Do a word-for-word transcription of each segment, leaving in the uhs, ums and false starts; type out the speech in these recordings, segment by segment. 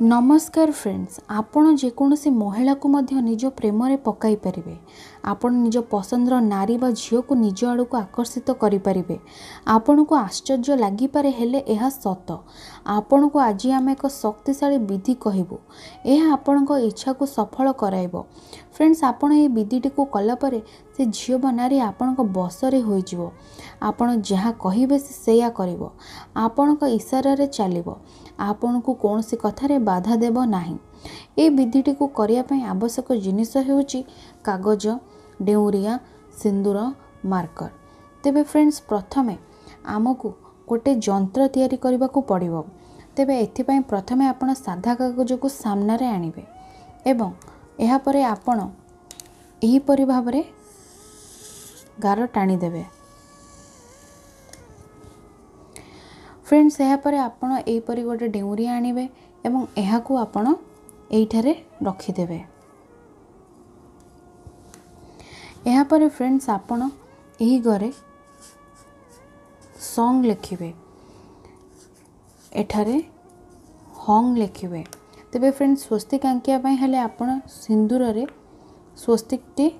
नमस्कार फ्रेंड्स, आपण जेकोसी महिला को निज प्रेम पकाई पारे। आपण निज पसंदर नारी बा झील को निज आड़ को आकर्षित करें। आपण को आश्चर्य लगिपे हेले यह सत। आपण को आज आम एक शक्तिशाली विधि कहबू। यह आपण इच्छा को सफल कराइब। फ्रेंड्स, आपण ये विधिटी को कलापर से झील बा नारी आपण बसरे हो। आपण जहाँ कहे से आपण इशारे चलो। आपण को कौन सी कथारे बाधा देव नहीं। ए विधिटी को करने आवश्यक जिनिष होची कागज, डेउरिया, सिंदूर, मार्कर। तेबे फ्रेंड्स, प्रथमे आमको गोटे यंत्र तैयारी करबाकू पड़िबो। तेबे एथिपाई प्रथमे आपण साधा कागज को सामना रे आनिबे एवं एहा परे आपण एही परि भाबरे गार टाणी देबे। फ्रेंड्स, यापर आपण एपरी गोटे डेउरी आनिबे एवं एहाकू आपण एठारे रखिदेबे। यापर फ्रेंड्स, आपण एही घरे सॉन्ग लिखिबे, एठारे हॉन्ग लिखिबे। तेबे फ्रेंड्स, स्वस्तिक आंकिया पई हेले आपण सिंदूर रे स्वस्तिकटी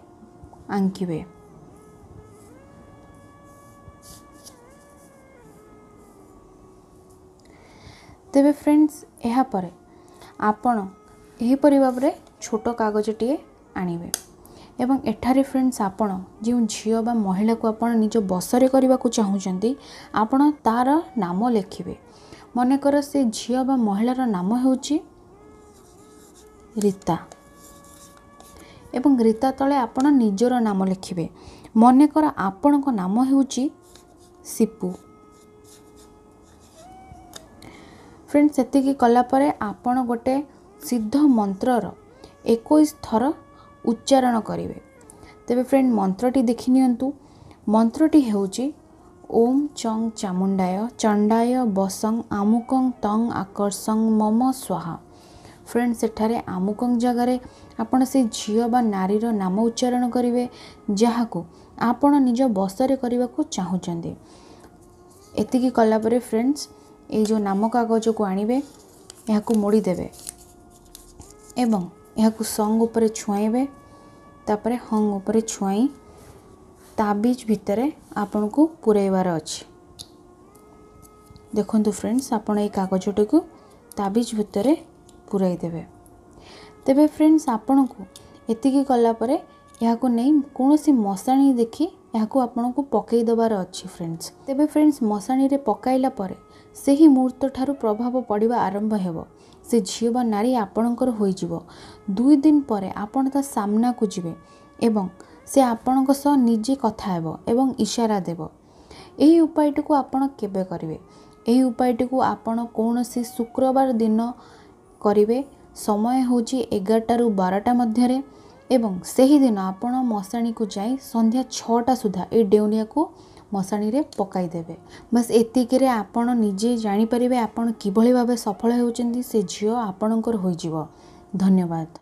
आंकिबे। तेबे फ्रेंड्स, यहाँ पर आपण एहीपरि भाबरे छोटो कागजटीए आनिबे एवं एठारे फ्रेंड्स आपण जो झील बा महिला को आपण निज बसरे करबाकू चाहूचंती आपण तार नाम लिखिबे। मनकर से झील बा महिलार नाम होउची रीता एवं रीता तले आपण निजर नाम लिखिबे। मनकर आपण को नाम होउची सिपू। फ्रेंड्स, एतिकी कलापर आपण गोटे सिद्ध मंत्रर इक्कीस थर उच्चारण करेंगे। तेबे फ्रेंड, मंत्रटी देखि नियंतु। मंत्रटी हेउची ओम चंग चामुंडाय चंडाय बसंग आमुकं तंग आकर्षंग मम स्वाहा। फ्रेंड्स, एठारे आमुकं जगह आपण से झील बा नारीर नाम उच्चारण करेंगे जहाको आपण निज बसरे करबाकू चाहूचंदी। एतिकी कलापर फ्रेंड्स, ये जो नाम कागज को आनिबे, यहाँको मोड़ी देबे एवं यहाँको संग उपरे छुआइबे, तापरे हंग उपरे छुआई ताबीज भितरे आपनको पुरैबार अछि। देखंतु फ्रेंड्स, आपण ए कागजटी को ताबीज भितरे पुराई देबे। तेबे फ्रेंड्स, आपनको एतिकी कला परे यहाँको नहीं कोनोसी मशाणी देखि यहाँको आपनको पकई देबार अछि। फ्रेंड्स, तेबे फ्रेंड्स, मशाणी रे पकाइला परे से ही मुहूर्त ठारू प्रभाव पड़िबा आरंभ हेबो। से झील बा नारी आपणकर होइजिवो। दुई दिन परे आपण ता सामना को जिवे एवं से आपणक सह निजे कथा हेबो एवं इशारा देबो। एही उपायटी को आपण केबे करिवे? एही उपायटी को आपण कोनोसी शुक्रवार दिन करिवे। समय होची एगारटा ରୁ ବାରଟା मध्यरे एवं सही दिन आपण मशाणी को जाई संध्या छटा सुधा ए डेउनिया को मशाणी रे पकाई देबे। बस एतिके रे आपण निजे जानि परिबे आपण किभली भाबे सफल होउचंदी। से झियो आपणकर होइजिवो। धन्यवाद।